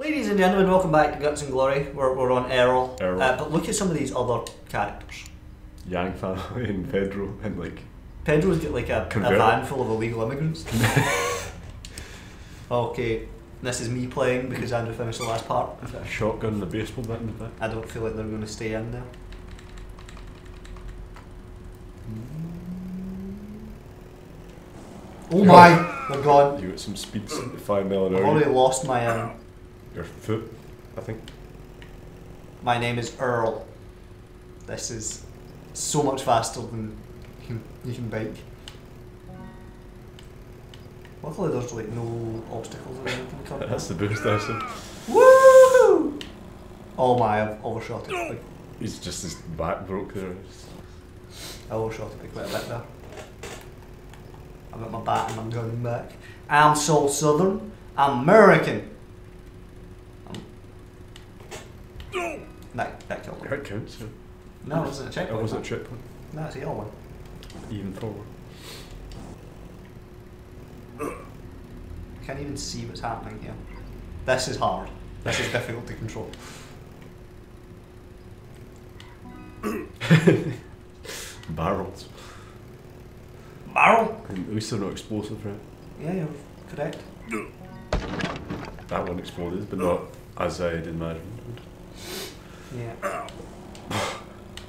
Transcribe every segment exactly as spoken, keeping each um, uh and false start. Ladies and gentlemen, welcome back to Guts and Glory. We're, we're on Earl. Earl. Uh, but look at some of these other characters. Yang family and Pedro and like... Pedro's got like a, a van full of illegal immigrants. Okay, this is me playing because Andrew finished the last part. I've got a shotgun and a baseball bat in the back. I don't feel like they're going to stay in there. Oh my! They're gone. You got some speed seventy-five mile an hour. I've already lost my um, your foot, I think. My name is Earl. This is so much faster than you can, you can bike. Luckily, there's like no obstacles or anything in the car. That's the boost, actually. Woohoo! Oh my! I've overshot it. He's just his back broke there. I overshot it quite a bit there. I've got my bat and I'm going back. I'm so southern. I'm American. I'm... That, that killed me. That counts, yeah. No, it wasn't a checkpoint. It wasn't a checkpoint. No, it's the yellow one. Even forward. I can't even see what's happening here. This is hard. This is difficult to control. Barrels. Barrel? At least they're not explosive, right? Yeah, you're correct. That one exploded, but not as I had imagined. Yeah.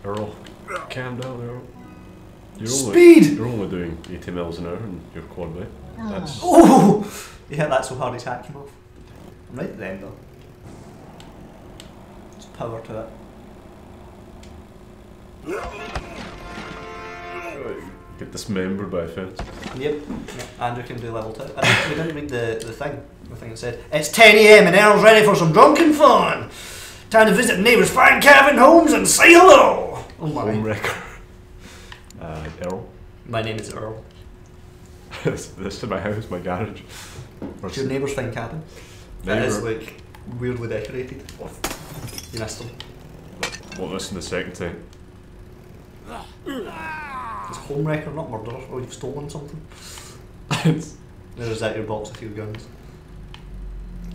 Earl, calm down, Earl. You're Speed! Only, you're only doing eighty miles an hour and you're quad bike. That's... Oh! Yeah, that's so hard his hat came off. I'm right at the end, though. There's power to it. Get dismembered by a fence. Yep. Andrew can do level two. I we didn't read the, the thing. The thing it said, it's ten A M and Earl's ready for some drunken fun. Time to visit neighbours Frank Kevin Holmes and say hello. Oh my. Home wrecker. Uh, Earl. My name is Earl. this, this is my house, my garage. Where's your neighbour's thing cabin? That is like weirdly decorated. You missed them. Won't listen the second time. It's home wrecker, not murderer. Oh, you've stolen something. There's that your box of your guns.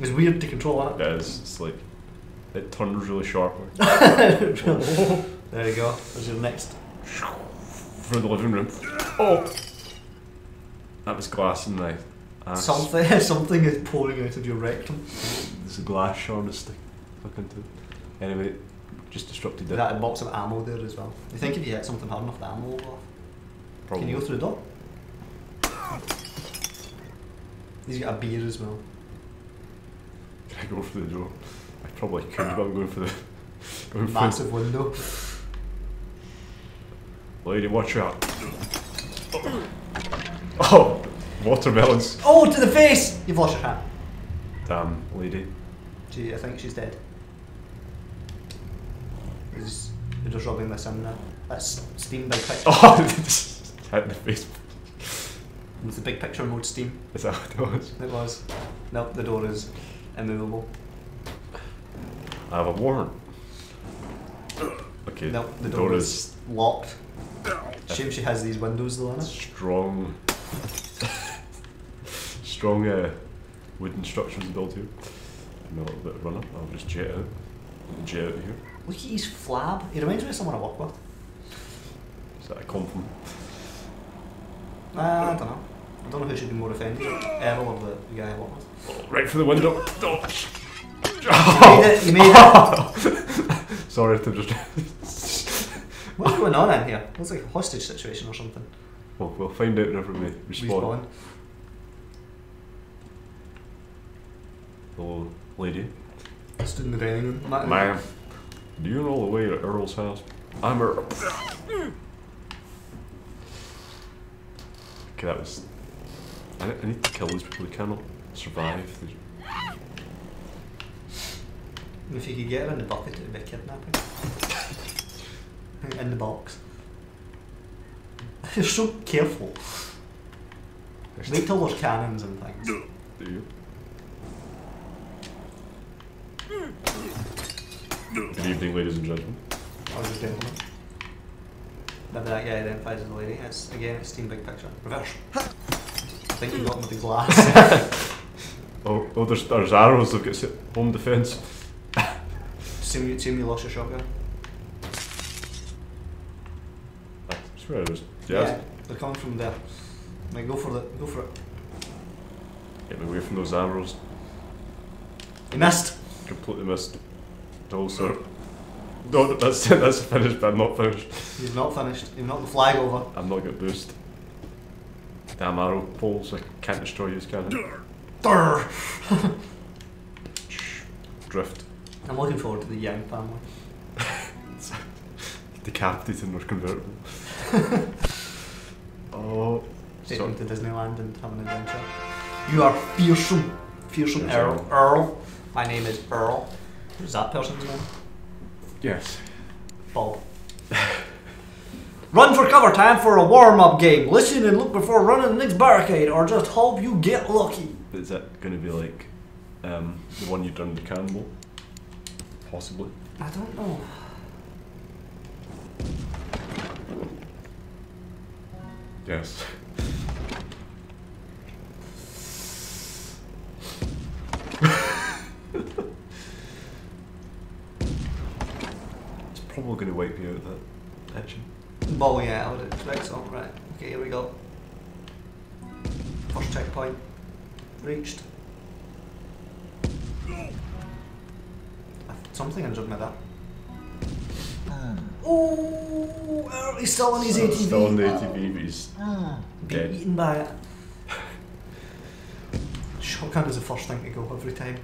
It's weird to control that. It is. It's like it turns really sharply. There you go. There's your next. Through the living room. Oh, that was glass and knife. Something, something is pouring out of your rectum. There's a glass shard stick stuck into it. Anyway, just disrupted it. That box of ammo there as well. You think if you hit something hard enough, the ammo will go off. Probably. Can you go through the door? He's got a beer as well. Can I go for the door? I probably could, but I'm going for the going massive for window. Lady, watch out! Oh, watermelons! Oh, to the face! You've lost your hat. Damn, lady. Gee, I think she's dead. Is you're just rubbing this in now? That's Steam by picture. Oh. Hit the face. It was the big picture mode Steam. Is that what it was? It was. Nope, the door is immovable. I have a warrant. Okay. Nope, the, the door, door is, is locked. Shame she has these windows though, isn't it? Strong. Strong uh, wooden structures built here. And a little bit of runner. I'll just jet out. Jet out of here. Look at his flab. He reminds me of someone I work with. Is that a compliment? Uh, I don't know. I don't know who should be more offended. Earl or the, the guy I worked with. Right for the window. Oh. You made it. You made it. Sorry to just... What's going on in here? It's like a hostage situation or something. Well, we'll find out whenever we respawn. respawn. Hello, lady. Just in the dining room. Ma'am, do you know the way to Earl's house? I'm Earl. Okay, that was... I, I need to kill these people, they cannot survive. If you could get her in the bucket, it would be kidnapping. In the box. You're so careful. Wait till there's cannons and things. Do you? Good evening, ladies and gentlemen. I was a gentleman. Maybe that guy identifies as a lady. It's, again, it's Steam Big Picture. Reverse. I think you got him with the glass. Oh, oh there's, there's arrows, I've got home defense. Same, same, you lost your shotgun. I swear there's... Yeah. Yeah, they're coming from there. Like, go for it, go for it. Get me away from those arrows. You missed! Completely missed. No, sir. No, that's, that's finished, but I'm not finished. You've not finished. You've knocked the flag over. I've not got boost. Damn arrow poles, I can't destroy you, can I? Drift. I'm looking forward to the Yang family. Decapitated in their convertible. Oh. Take them to Disneyland and have an adventure. You are fearsome. Fearsome Earl. Earl. My name is Earl. Is that person's name? Yes. Ball. Run for cover, time for a warm-up game. Listen and look before running the next barricade, or just hope you get lucky. Is that going to be like um, the one you done the cannibal? Possibly. I don't know. Yes. It's probably going to wipe you out of that action. Oh yeah, I would expect so. Right, okay, here we go. First checkpoint. Reached. Something injured me there. Uh, oh, Earl, he's still on his A T V. Still on the A T V, but he's uh, dead. Being eaten by it. Shotgun is the first thing to go every time.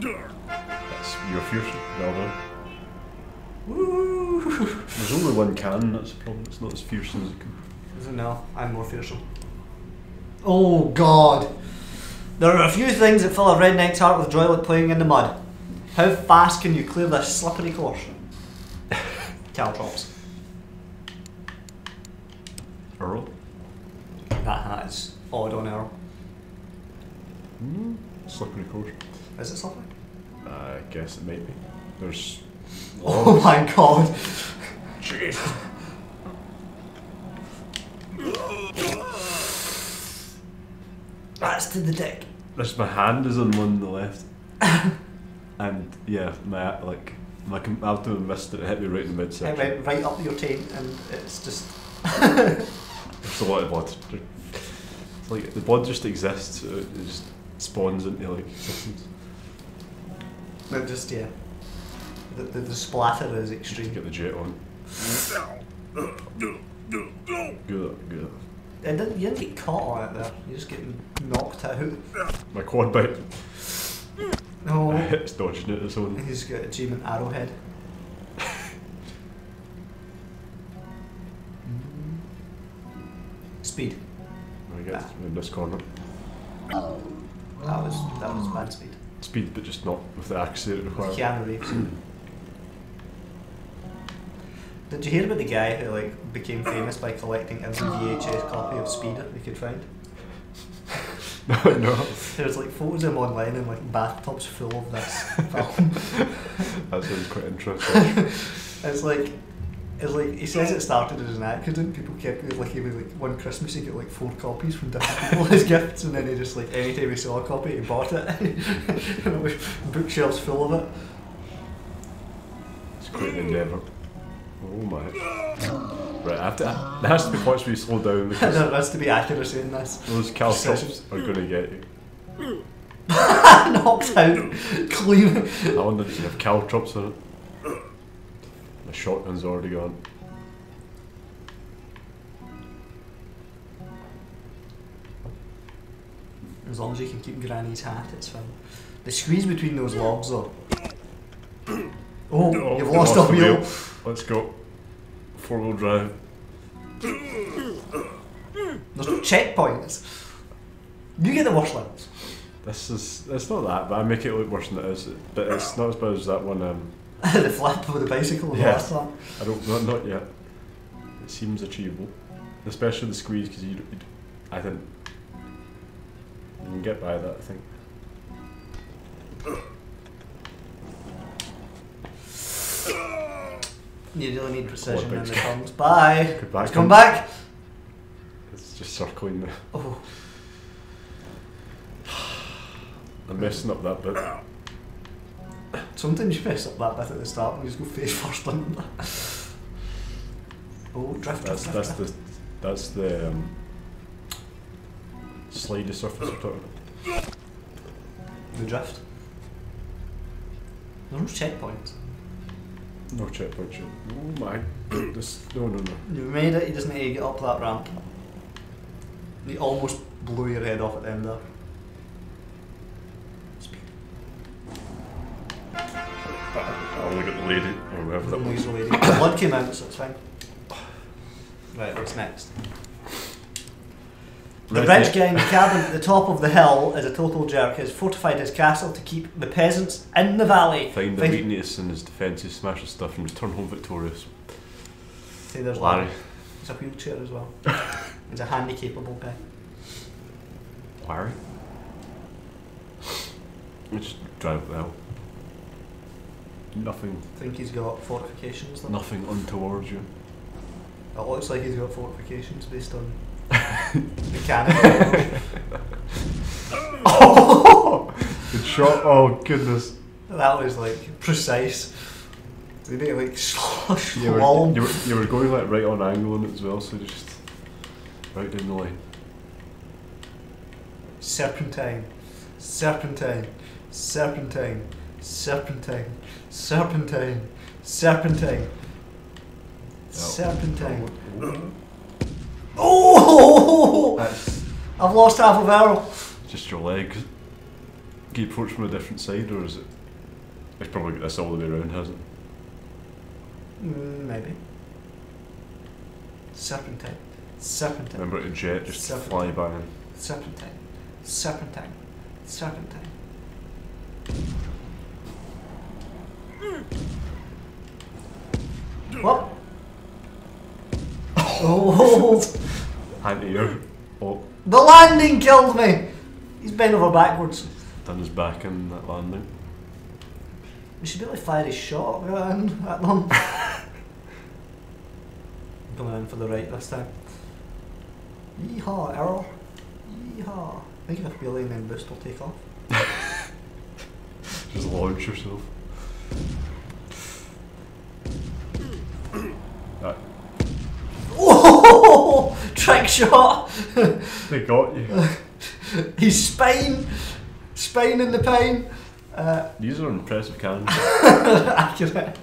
That's your future, well done. Woo. There's only one can, that's the problem. It's not as fearsome as it can be. Is it now? I'm more fearsome. Oh god! There are a few things that fill a redneck's heart with joy like playing in the mud. How fast can you clear this slippery course? Caltrops. Earl? That hat is odd on Earl. Mm, slippery course. Is it slippery? I guess it might be. There's... Oh my god! Jeez. That's to the deck. There's my hand is on one on the left. And yeah, my like my after I missed it, it hit me right in the midsection. It went right up your taint and it's just there's a lot of blood. It's like the blood just exists, it just spawns into like systems. It just yeah. The, the, the splatter is extreme. Get the jet on. Good, good. And then you didn't get caught on it there. You're just getting knocked out. My quad bite. No. It's dodging it its own. He's got achievement arrowhead. Speed. I get ah. in this corner. Oh. That was that was bad speed. Speed, but just not with the axe that it requires. Keanu Reeves. Did you hear about the guy who like became famous by collecting every V H S copy of Speed that he could find? No, no. There's like photos of him online and like bathtubs full of this film. That sounds quite interesting. It's like, it's like he says it started as an accident. People kept it like even like one Christmas he got like four copies from different people as gifts, and then he just like any time he saw a copy he bought it. And it was bookshelves full of it. It's quite an endeavour. Oh my. Right, I have to, I, there has to be points where you slow down because there has to be accuracy in this. Those caltrops are going to get you. Knocked out. Clean. I wonder if you have caltrops in it. My shotgun's already gone. As long as you can keep Granny's hat, it's fine. The squeeze between those logs though. Oh, no, you've lost, lost a wheel. wheel. Let's go. Four wheel drive. There's no checkpoints. You get the worst ones. This is, it's not that, but I make it look worse than it is. But it's not as bad as that one. Um, the flap of the bicycle yeah, the last time. I don't, not, not yet. It seems achievable. Especially the squeeze, because you, you, I think, you can get by that, I think. You really need precision in the comms. Bye! Come back! It's just circling me. Oh. I'm messing up that bit. Sometimes you mess up that bit at the start and you just go face first in. Oh, drift, that's, drift, that's drift. The, that's the um, slidey surface we're talking about. The drift? There's no checkpoint. No checkpoint, check. Oh my goodness. No, no, no. You made it, you just need to get up that ramp. You almost blew your head off at the end there. Speed. I'll look at the lady, or whoever that was. Lady. Blood came out, so it's fine. Right, what's next? The rich guy in the cabin at the top of the hill is a total jerk. He has fortified his castle to keep the peasants in the valley. Find the weakness in his defences, smash his stuff, and return home victorious. See, there's Larry. Larry. He's a wheelchair as well. He's a handy, capable guy. Larry? We just drive well. Nothing. I think he's got fortifications, though. Nothing untoward you. It looks like he's got fortifications based on. Mechanical. Oh! Good shot. Oh goodness. That was like precise. They did like slosh. You, you, you were going like right on angle on it as well, so just right down the line. Serpentine, serpentine, serpentine, serpentine, serpentine, serpentine, serpentine. Oh. Oh! That's I've lost half of Errol. Just your legs. Can you approach from a different side, or is it? It's probably got this all the way around, hasn't it? Mm, maybe. Serpentine. Serpentine. Remember to jet, just serpentine. Fly by him. Serpentine. Serpentine. Serpentine. Mm. What? Oh! Hand to you. Oh. The landing killed me! He's bent over backwards. Done his back in that landing. We should be able to fire his shot at them. Coming in for the right this time. Yeehaw, Errol. Yeehaw. I think if Billy and then Boost will take off. Just launch yourself. That. Trick shot! They got you. He's spine, spine in the pain. Uh, These are impressive cannons. Accurate.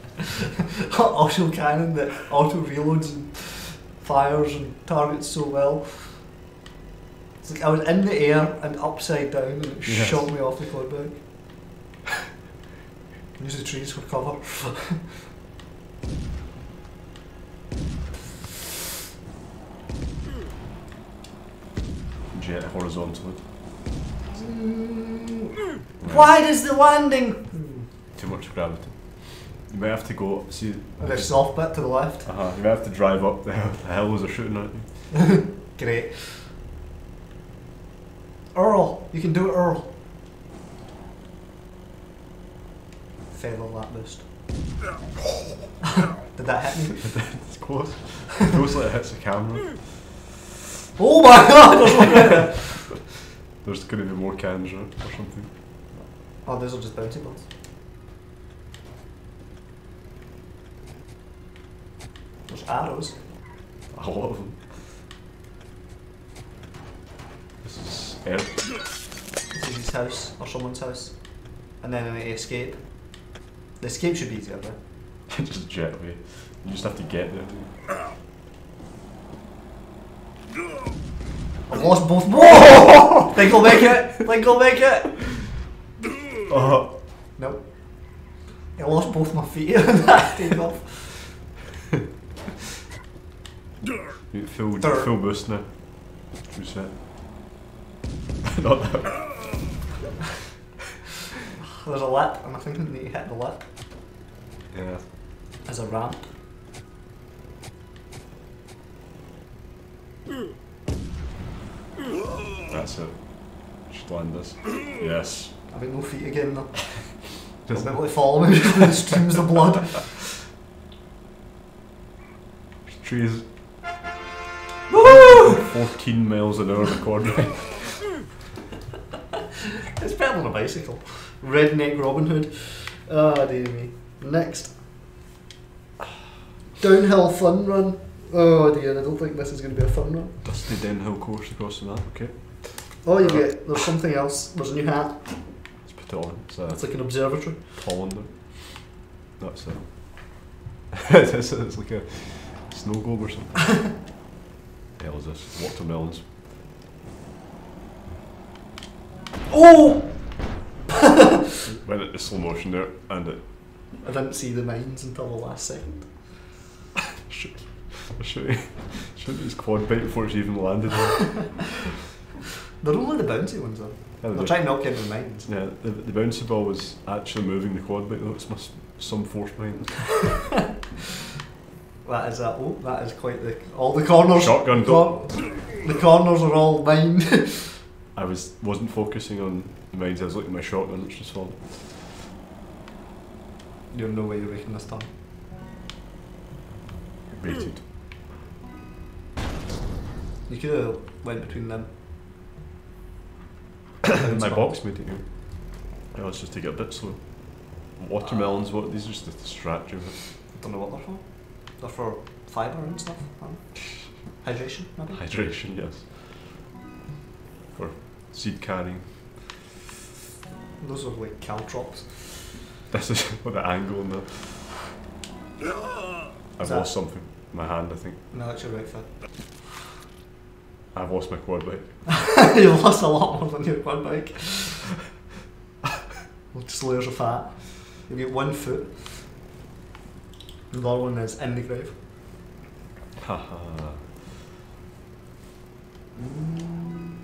Osho cannon that auto reloads and fires and targets so well. It's like I was in the air and upside down and it yes. shot me off the quad bike. Use the trees for cover. Jet horizontally. Mm. Right. Why does the landing? Too much gravity. You may have to go see. The soft bit to the left. Uh huh. You may have to drive up the hill. The hills are shooting at you. Great. Earl, you can do it, Earl. Fail that boost. Did that hit me? It's close. It's close like it hits the camera. Oh my god! There's going to be more cans, right? Or something. Oh, those are just bouncy balls. There's arrows. A lot of them. This is air. This is his house, or someone's house. And then an escape. The escape should be easier, though. Just jet away. You just have to get there. I've lost both. Whoa! Think I'll make it! Think I'll make it! Uh, nope. I lost both my feet and that came off. You full, full boost now. Reset. Not that. There's a lip, and I think I need to hit the lip. Yeah. There's a ramp. That's it. Should land this. Yes. I've got no feet again though. Doesn't be able to follow me. It streams the blood. There's trees. Woohoo! fourteen miles an hour in the corner. It's better than a bicycle. Redneck Robin Hood. Ah, oh, dear me. Next. Downhill fun run. Oh dear, I don't think this is going to be a fun run. Dusty downhill course across the map, okay. Oh, you get, there's something else. There's a new hat. Let's put it on. It's, a it's like an observatory. Pollender. That's it. it's, it's like a snow globe or something. The hell is this? Watermelons. Oh! Went into slow motion there, and it... I didn't see the mines until the last second. Shoot. Shoot. Shoot his quad bite before it's even landed. They're only the bouncy ones though. Yeah, they're trying not to get in the mines. Yeah, the, the bouncy ball was actually moving the quad bike though. It's must, some force behind it. That is a, oh, that is quite the, all the corners. Shotgun cor The corners are all mine. I was, wasn't focusing on the mines, I was looking at my shotgun which just fallen. You're no way you're making this turn. Rated. You could have went between them. My box made it. Yeah, let's just take it a bit slow. Watermelons, what? These are just to distract you. I don't know what they're for. They're for fibre and stuff. Hydration, maybe? Hydration, yes. For seed carrying. Those are like caltrops. This is what the angle in there. I've lost something. My hand, I think. No, that's your right foot. I've lost my quad bike. You've lost a lot more than your quad bike. Just layers of fat. You get one foot. The other one is in the grave. Haha. mm.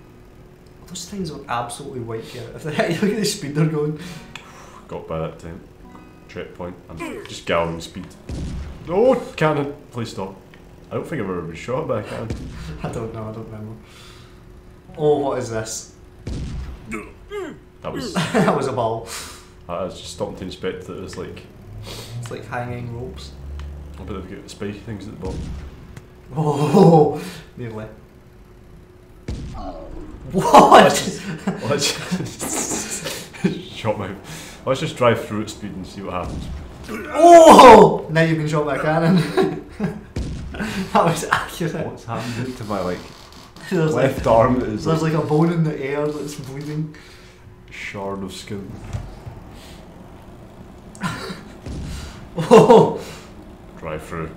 Those things are absolutely white here. If they hit you, look at the speed they're going. Got by that time. Checkpoint. I'm just galloping speed. Oh, cannon! Please stop. I don't think I've ever been shot by a cannon. I don't know, I don't remember. Oh, what is this? That was... that was a ball. I was just stopping to inspect that it was like... It's like hanging ropes. I bet they've got spiky things at the bottom. Oh, nearly. What? Let's just, let's just shot my... Let's just drive through at speed and see what happens. Oh! Now you've been shot by a cannon. That was accurate. What's happening to my like left like, arm? That is there's like, like a bone in the air that's bleeding. Shard of skin. Oh! Drive through.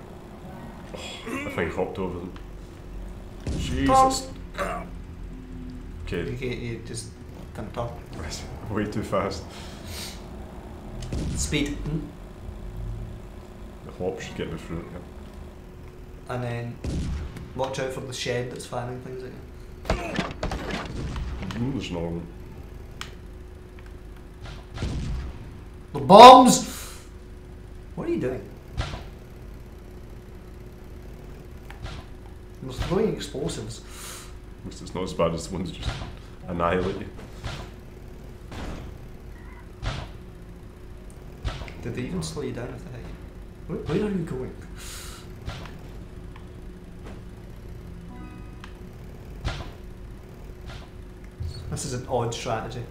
Oh, I think I hopped over them. Jesus. Okay. Okay, you just didn't turn. Way too fast. Speed. The hop should get me through it. Yeah. And then watch out for the shed that's firing things at you. Ooh, there's another one. The bombs! What are you doing? You're throwing explosives. At least it's not as bad as the ones that just annihilate you. Did they even slow you down if they hit you? Where, where are you going? This is an odd strategy.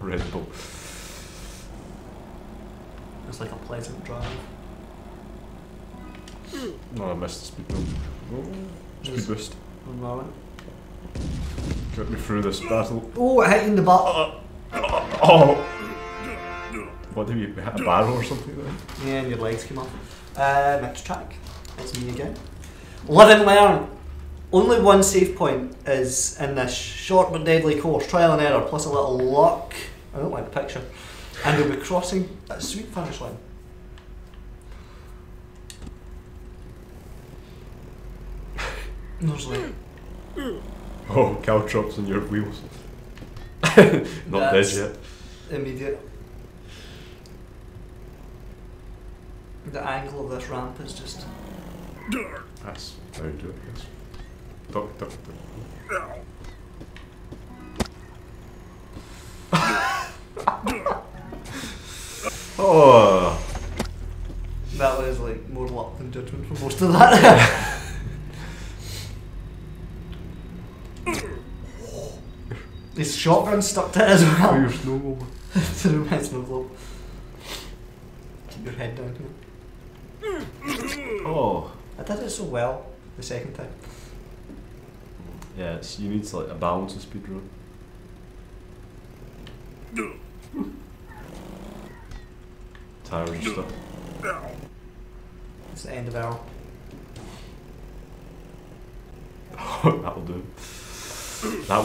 Red Bull. It's like a pleasant drive. No, I missed the speed boost. Speed There's boost. One moment. Get me through this battle. Oh, it hit you in the butt. Uh, uh, oh! What, did you hit a barrel or something then? Yeah, and your legs came off. Uh, next track. It's me again. Live and learn! Only one save point is in this short but deadly course. Trial and error plus a little luck. I don't like the picture. And we'll be crossing that sweet finish line. There's like... Oh, caltrops on your wheels. Not dead yet. Immediate. The angle of this ramp is just... That's how you do it, I guess. Duck, duck, duck. Oh! That was like more luck than judgment for most of that. shotgun stuck to it as well. Through your snowball. Through my snowball. Keep your head down here. Oh. I did it so well the second time. Yeah, it's, you need like a balance of speedrun. Tires and stuff. It's the end of our. Oh, that'll do. That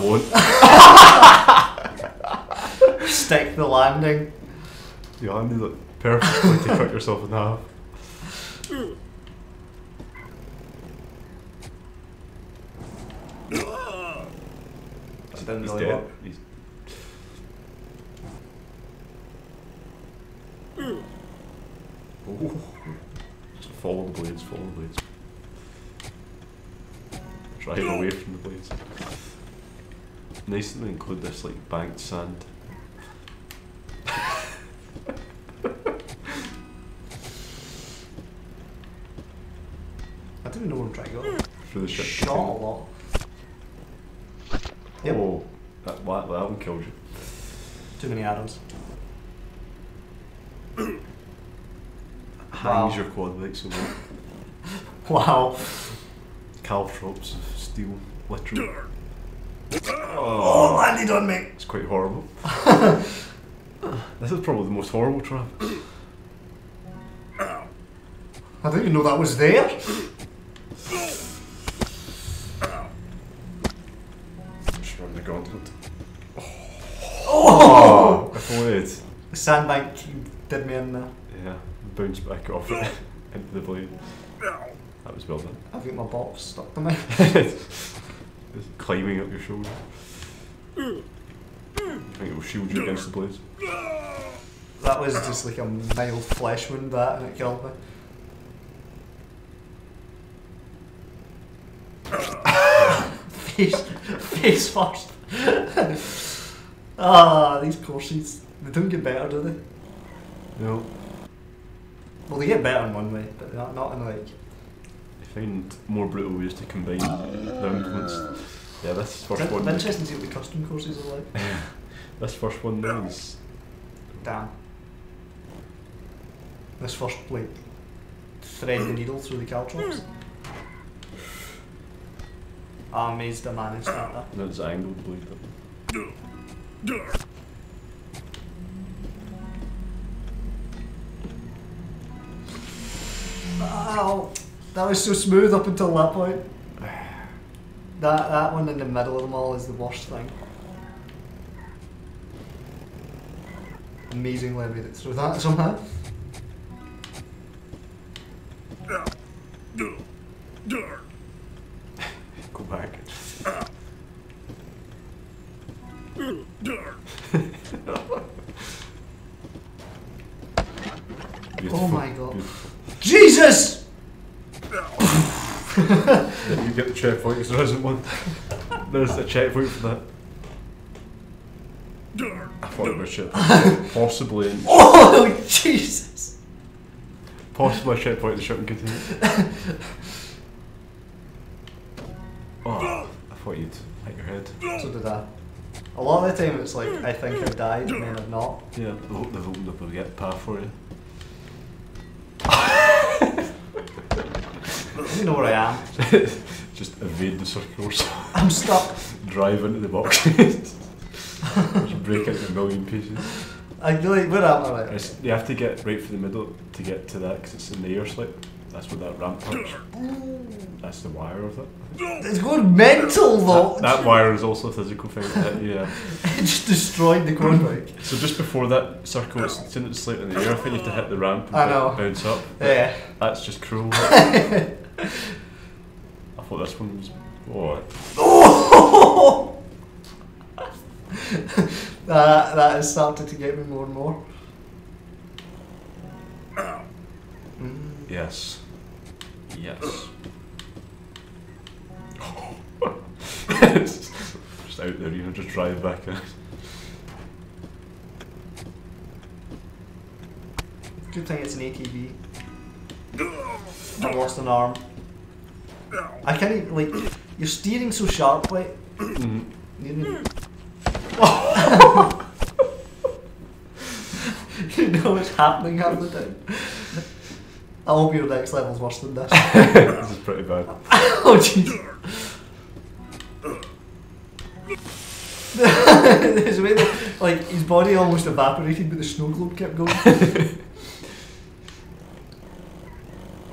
won't. Stick the landing. You landed it perfectly to cut yourself in half. He's really dead. Well. He's... Oh. Just follow the blades, follow the blades. Drive away from the blades. Nice that they include this like banked sand. I didn't know where I'm trying to go. Through the ship. Shot a lot. Yep. Oh, that, that one killed you. Too many arrows. Hangs wow. Your quad like so well. Wow. Caltrops of steel, literally. Oh, oh, landed on me! It's quite horrible. This is probably the most horrible trap. I didn't even know that was there. Just run the gauntlet. Oh! I played. The sandbank did me in there. Yeah, bounced back off it into the blade. That was well done. I think my box stuck to me. It's climbing up your shoulder. I think it will shield you against the blades. That was just like a mild flesh wound, that, and it killed me. face, face first. Ah, these courses, they don't get better, do they? No. Well, they get better in one way, but not, not in like... Find more brutal ways to combine their influence. Yeah, this first one. It's interesting to see what the custom courses are like. This first one now is. Damn. This first, like, thread the needle through the caltrops. I'm amazed I managed that. And it's angled blade though. Ow! That was so smooth up until that point. That that one in the middle of them all is the worst thing. Amazingly I made it through that somehow. Go back. Oh my god. Beautiful. Jesus! You get the checkpoint because there isn't one. There's a checkpoint for that. I thought it was a checkpoint. Possibly. In oh, Jesus! Possibly a checkpoint in the shipping container. Oh, I thought you'd hit your head. So did I. A lot of the time it's like, I think I've died and then I've not. Yeah, I hope they've opened up a get path for you. I don't know where I am. Just evade the circle. I'm stuck. Drive into the box. Just break it into a million pieces. I like, where am I? Right? It's, you have to get right for the middle to get to that because it's in the air slip. That's where that ramp hurts. That's the wire of it. It's going mental though. That, that wire is also a physical thing. That, yeah. It just destroyed the ground. So just before that circle, it's in the slip in the air. I think you have to hit the ramp and I know. Bounce up. Yeah. That's just cruel. I thought this one was. Oh! Oh! that, that has started to get me more and more. Mm. Yes. Yes. Just out there, you know, just drive back in. Good thing it's an A T V. I lost an arm. I can't even, like, you're steering so sharply. Mm-hmm. You know, Oh. You know what's happening half the time. I hope your next level's worse than this. This is pretty bad. Oh jeez. There's a way that, like, his body almost evaporated, but the snow globe kept going.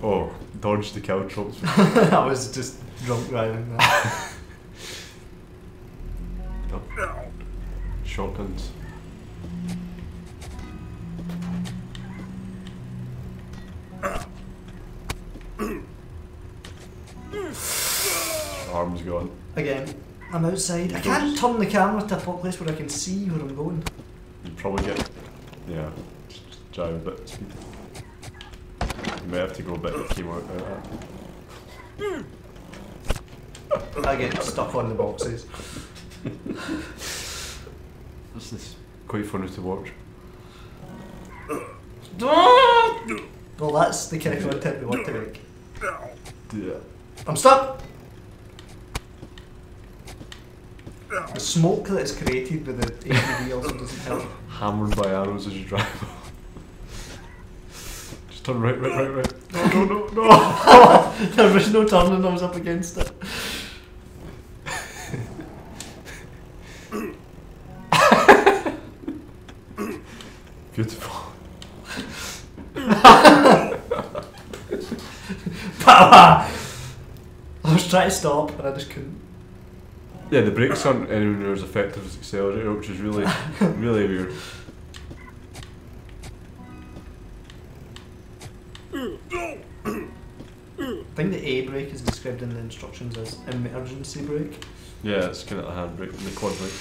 Oh, dodge the cow tropes. I was just drunk riding that. Oh. Shotguns. Arm's gone. Again. I'm outside. I can't turn the camera to a place where I can see where I'm going. You'd probably get... yeah, just drive a bit. You may have to go a bit if you want out. I get stuck on the boxes. This is quite funny to watch. Well, that's the kind of content we want to make. Yeah. I'm stuck! The smoke that's created with the A T V also doesn't help. Hammered by arrows as you drive. Just turn right, right, right, right. No, no, no, no! There was no turning, I was up against it. Beautiful. Papa! I was trying to stop and I just couldn't. Yeah, the brakes aren't anywhere near as effective as accelerator, which is really, really weird. I think the A brake is described in the instructions as emergency brake. Yeah, it's kind of the hand brake and the quad brake.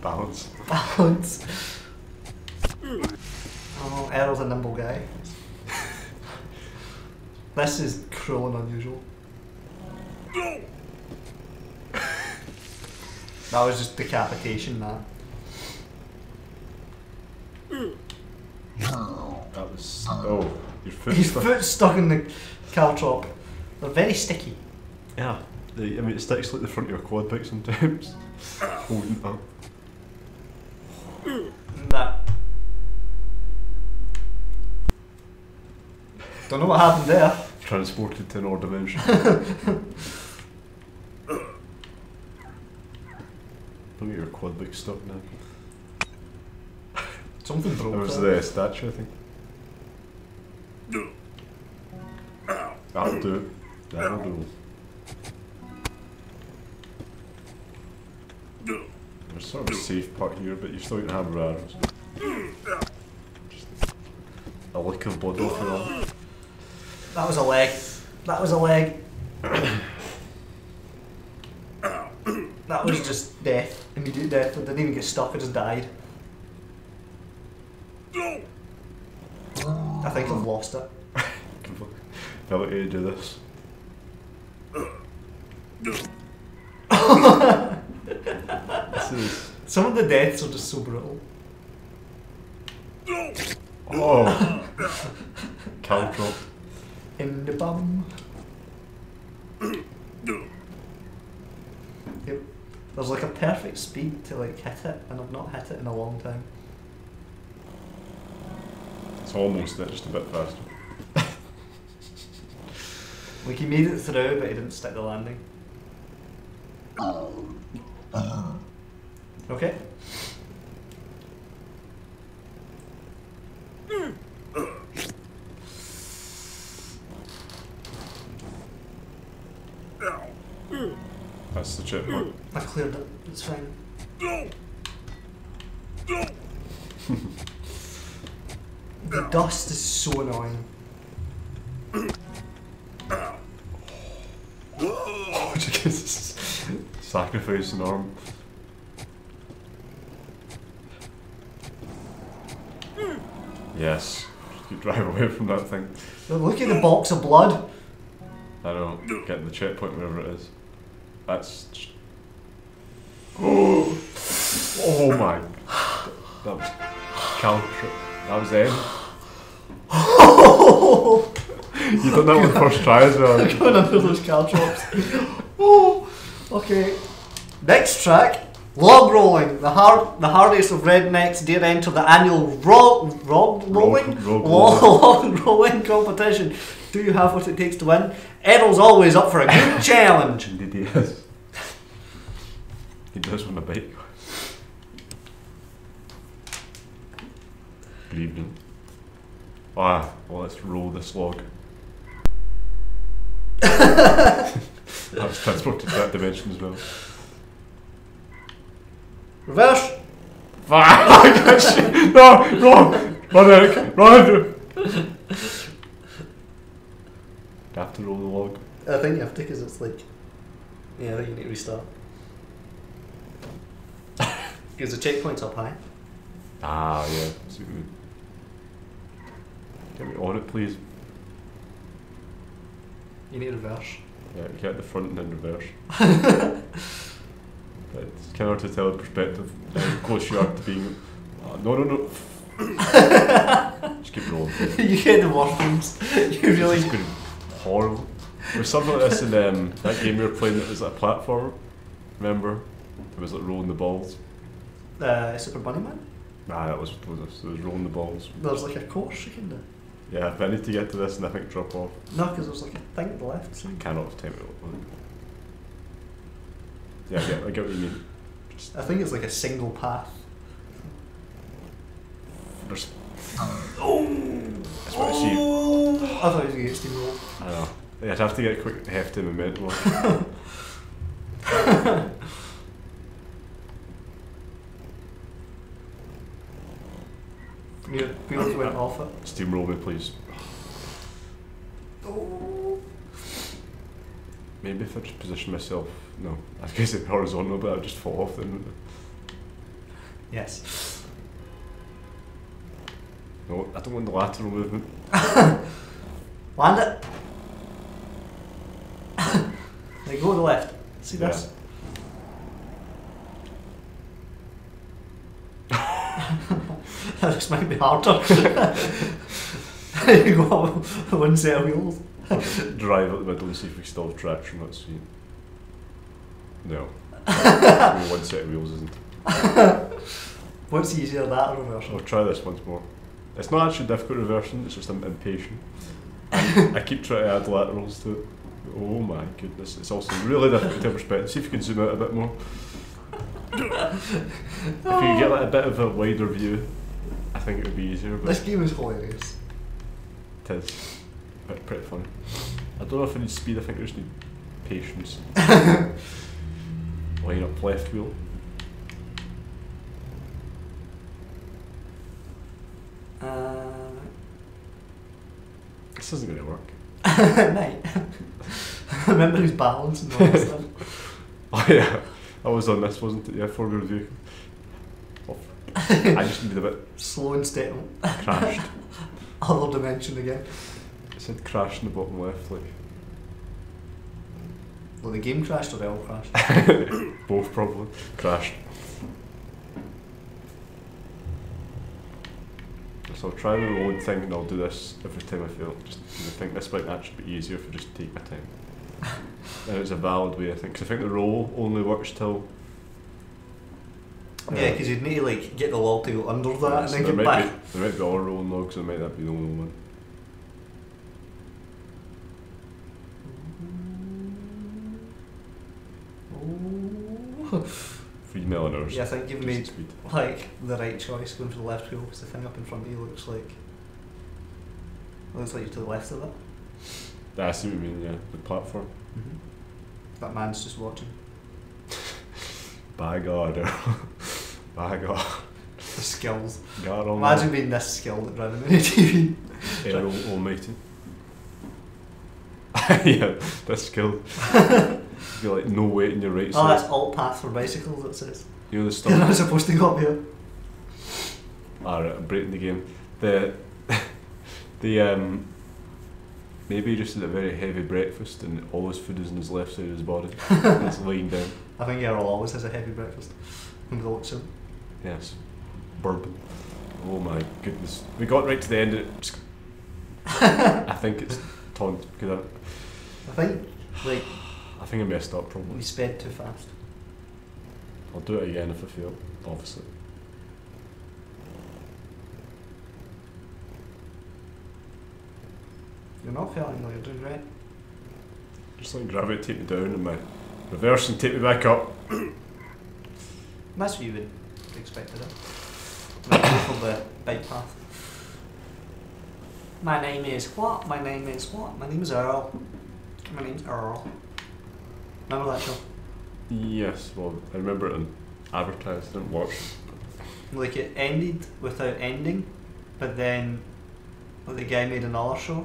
Balance. Balance. Oh, Earl's a nimble guy. This is cruel and unusual. That was just decapitation, that. That was... oh, your foot His stuck. foot's stuck in the car top. They're very sticky. Yeah, they, I mean it sticks like the front of your quad bike sometimes. Holding up. That. Don't know what happened there. Transported to another dimension. Don't get your quad bike stuck now. Something broke. It was the uh, statue, I think. That'll do. That'll do. There's sort of a safe part here, but you're still going to have arrows. Just a lick of blood off and all. That was a leg. That was a leg. That was just death. Immediate death. I didn't even get stuck, I just died. I think I've lost it. How about you do this? This is... some of the deaths are just so brutal. Oh! Cow drop. In the bum. Yep. There's like a perfect speed to like hit it, and I've not hit it in a long time. It's almost there, just a bit faster. Like he made it through, but he didn't stick the landing. Okay. That's the chipmunk. I cleared it, it's fine. The dust is so annoying. Oh, sacrifice an arm. Yes. Just keep driving away from that thing. Look at the box of blood. I don't get the checkpoint wherever it is. That's... oh, oh my! That was... Caltrip. That was them. You done that one first try as well. I'm going under those car drops. Oh, okay. Next track, log rolling. The hard, the hardest of rednecks dare enter the annual log rolling, log rolling competition. Do you have what it takes to win? Earl's always up for a good challenge. Indeed he is. He does want a bike. Good evening. Ah, well, let's roll this log. I was transported to that dimension as well. Reverse! Fuck! No! Run! Run, Eric! Run! You have to roll the log. I think you have to because it's like... Yeah, I think you need to restart. Because the checkpoint's up high. Ah, yeah. So good. Get me on it, please. You need reverse. Yeah, get the front and then reverse. But it's kind of hard to tell the perspective how close you are to being. Uh, no, no, no. Just keep rolling. You get the worms. You really. It's going to be horrible. There's something like this in um, that game we were playing that was like a platform. Remember? It was like rolling the balls. Uh, Super Bunny Man? Nah, that was, was, was, was rolling the balls. There's like a course you can do. Yeah, but I need to get to this and I think drop off. No, because there's like a thing left. So I cannot have time to open. Yeah, I get, I get what you mean. Just I think it's like a single path. There's... Oh! That's what oh. I see. I thought it was going to get steamrolled. I know. Yeah, I'd have to get a quick hefty momentum. Yeah, we went off it. Steamroll me, please. Oh. Maybe if I just position myself. No, I guess it's horizontal, but I'd just fall off then, wouldn't I? Yes. No, I don't want the lateral movement. Land it. Now go to the left. See yeah. This? This might be harder. You go up one set of wheels. Drive up the middle and see if we still have traction. Let's see. No. One set of wheels isn't. What's easier, that or reversing? I'll try this once more. It's not actually difficult reversing, it's just I'm impatient. I keep trying to add laterals to it. Oh my goodness, it's also really difficult to perspective. See if you can zoom out a bit more. If you could get like a bit of a wider view, I think it would be easier. But this game is hilarious. It is. It's pretty fun. I don't know if I need speed, I think I just need patience. Line up left wheel. Uh, this isn't going to work. Mate. Remember who's balanced and all that stuff. Oh yeah. I was on this, wasn't it? Yeah, four wheel view. Oh, I just needed a bit... Slow and steady. Crashed. Other dimension again. It said crash in the bottom left, like... Well, the game crashed or they all crashed? Both, probably. Crashed. So I'll try the rolling thing and I'll do this every time I fail. Just, I think this might actually be easier if I just take my time. And it's a valid way, I think, because I think the roll only works till... Uh, yeah, because you'd need to like get the log to go under that yeah, and so then get back. Be, there might be all rolling logs, there might not be the only one. Three million hours. Yeah, I think you've made speed. Like the right choice going for the left wheel because the thing up in front of you looks like looks like you're to the left of it. I see what you mean. Yeah, the platform. Mm-hmm. That man's just watching. By God, by God. The skills. God almighty. Imagine being this skilled at driving on T V. Earl Almighty. Yeah, this skilled. You're like no weight in your right side. Oh, that's alt path for bicycles, it says. You know the stuff. You're not supposed to go up here. Alright, I'm breaking the game. The, the, um, maybe he just had a very heavy breakfast and all his food is in his left side of his body. It's lying down. I think Earl always has a heavy breakfast. I'm going to watch him. Yes. Bourbon. Oh my goodness. We got right to the end of it. I think it's tongued because I, I think like I think I messed up probably. We sped too fast. I'll do it again if I fail, obviously. You're not failing though, you're doing right. Just let gravity take me down and my reverse and take me back up. That's what you would expect of it. Like, go for the bike path. My name is what? My name is what? My name is Earl. My name's Earl. Remember that show? Yes, well, I remember it in advertised, didn't watch it. Like, it ended without ending, but then well, the guy made another show.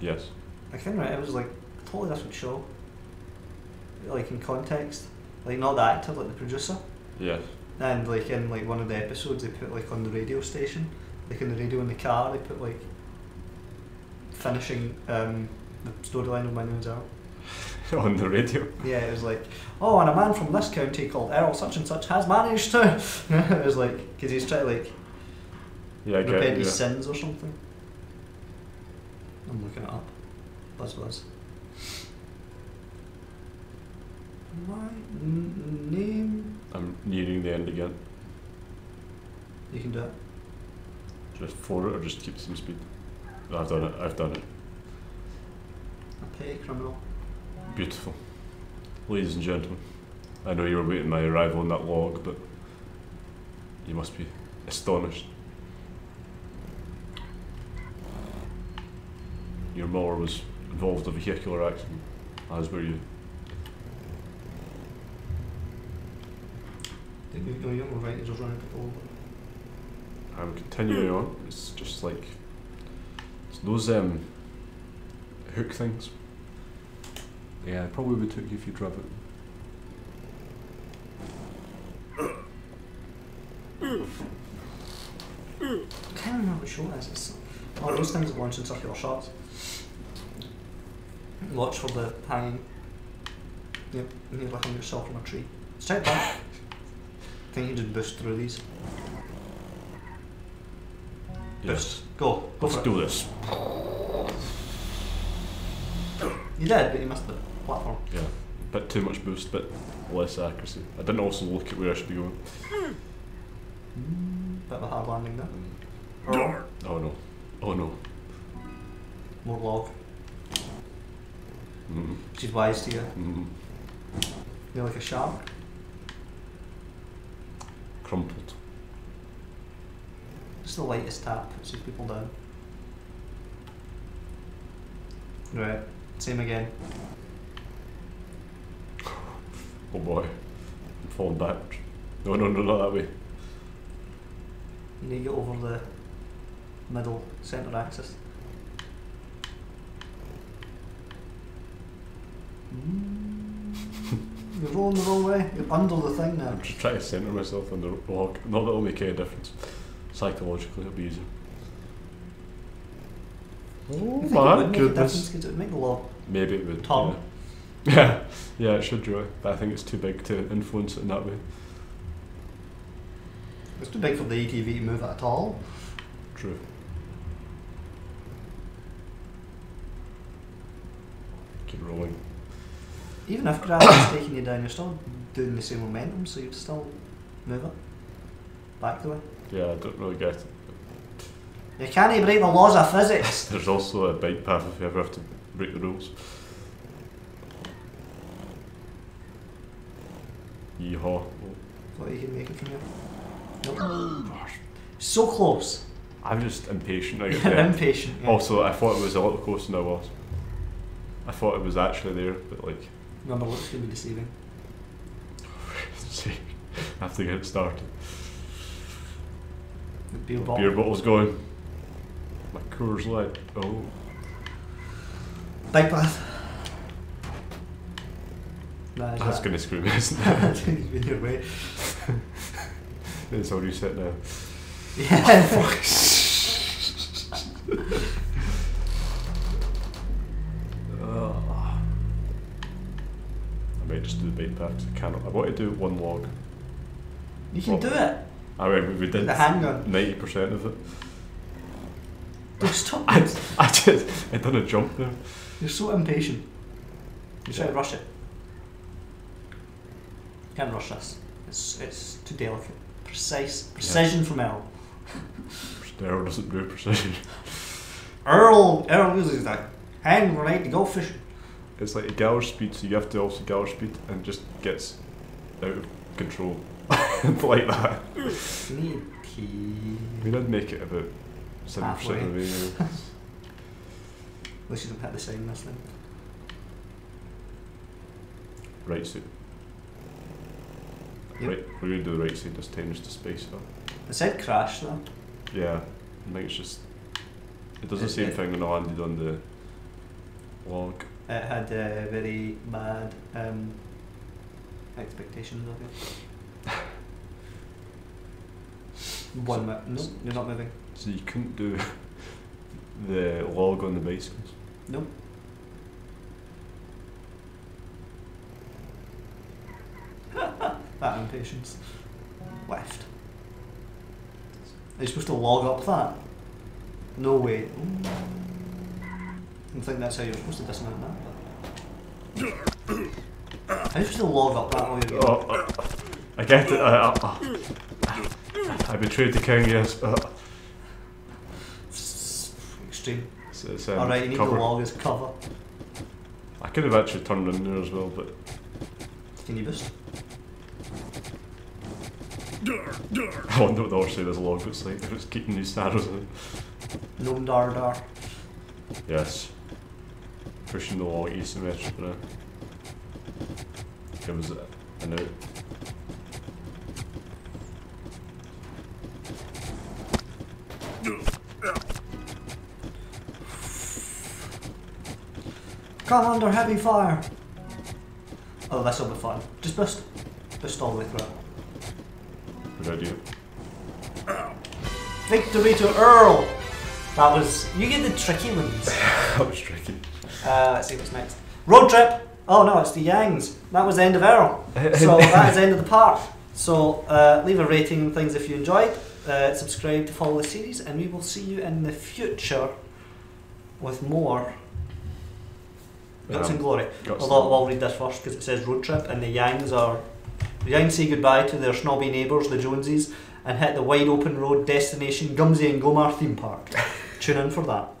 Yes. I think right, it was like a totally different show. Like, in context. Like, not the actor, like the producer. Yes. And like in like one of the episodes they put like on the radio station, like in the radio in the car, they put like finishing um, the storyline of My Name is Earl. On the radio? Yeah, it was like, oh, and a man from this county called Earl such and such has managed to. It was like, because he's trying to like yeah, repent it, his yeah. sins or something. I'm looking it up. Buzz buzz. My n name. I'm nearing the end again. You can do it. Just forward or just keep some speed. I've done it. I've done it. A petty criminal. Beautiful, ladies and gentlemen. I know you were waiting my arrival in that log, but you must be astonished. Your mower was involved in a vehicular accident, as were you. I'm continuing on. It's just like it's those um hook things. Yeah, it probably would took you if you drove it. I can't remember which one it is. It's, oh, those things are launched in circular shots. Watch for the hanging. Yep, you need like on yourself from a tree. Let's check that. I think you just boost through these. Yes. Boost. Go. Go Let's for do it. this. You did, but you missed the platform. Yeah. A bit too much boost, but less accuracy. I didn't also look at where I should be going. Bit of a hard landing there. Or oh no. Oh no. More log. Mm-hmm. She's wise to you. Mm-hmm. You're like a shark. Crumpled. It's the lightest tap, it sees people down. Right, same again. Oh boy, I'm falling back. No, no, no, not that way. You need to get over the middle centre axis. You're rolling the wrong way, you're under the thing now. I'm just trying to centre myself on the log. Not that it'll make any difference. Psychologically, it'll be easier. Oh my goodness. It would make a lot. Maybe it would. Tom. Yeah. yeah, yeah, it should really. But I think it's too big to influence it in that way. It's too big for the A T V to move at all. True. Keep rolling. Even if gravity's taking you down, you're still doing the same momentum, so you'd still move it back the way. Yeah, I don't really get it. You can't break the laws of physics! There's also a bike path if you ever have to break the rules. Yeehaw. Oh. Thought you could make it from here. Nope. So close! I'm just impatient. I get impatient. Yeah. Also, I thought it was a lot closer than I was. I thought it was actually there, but like... Remember, looks could be deceiving. I have to get it started. The beer, bottle. beer bottle's going. My Coors Light. Oh. Bike path. That That's that. gonna screw me, isn't it? It's all reset now. Yeah. Oh, fuck. uh, I might just do the bike path. I cannot. I want to do one log. You can well, do it. I mean, we did ninety percent of it. Don't stop. I, I I done a jump there. You're so impatient. You try to rush it. You can't rush this. It's, it's too delicate. Precise. Precision yeah. from Earl. Earl doesn't do precision. Earl, Earl uses that hand grenade to go fishing. It's like a gallop speed, so you have to also gallop speed and just gets out of control. Like that. Sneaky. We did make it about seven percent of the way. At least you don't hit the sign this time. Right side. Yep. Right, we're going to do the right side this time just to space it up. It said crash though. Yeah, I think it's just. It does the it, same it, thing when I landed on the log. It had uh, very bad um, expectations of it. One so, minute. No, you're not moving. So you couldn't do the log on the bicycles? No. Nope. That impatience. Left. Are you supposed to log up that? No way. Ooh. I think that's how you're supposed to dismount that. How are you supposed to log up that way? Again? Oh, uh, I get it. Uh, uh, uh. I betrayed the king, yes. Uh. Extreme. So um, alright, you need cover. to log as cover. I could have actually turned in there as well, but. Can you boost? I wonder what the horse said as a log looks like, if it's keeping these snaros in it. No dar dar. Yes. Pushing the log asymmetric now. Give us a, a note. Come under heavy fire! Oh, this will be fun. Just boost. Boost all the way through. Good idea. Victory to Earl! That was. You get the tricky ones. That was tricky. Uh, let's see what's next. Road trip! Oh no, it's the Yangs. That was the end of Earl. So that is the end of the part. So uh, leave a rating and things if you enjoyed. Uh, subscribe to follow the series, and we will see you in the future with more Guts um, and Glory. Guts Although I'll read this first because it says road trip, and the Yangs are. The Yangs say goodbye to their snobby neighbours, the Joneses, and hit the wide open road destination Gumsy and Gomar Theme Park. Tune in for that.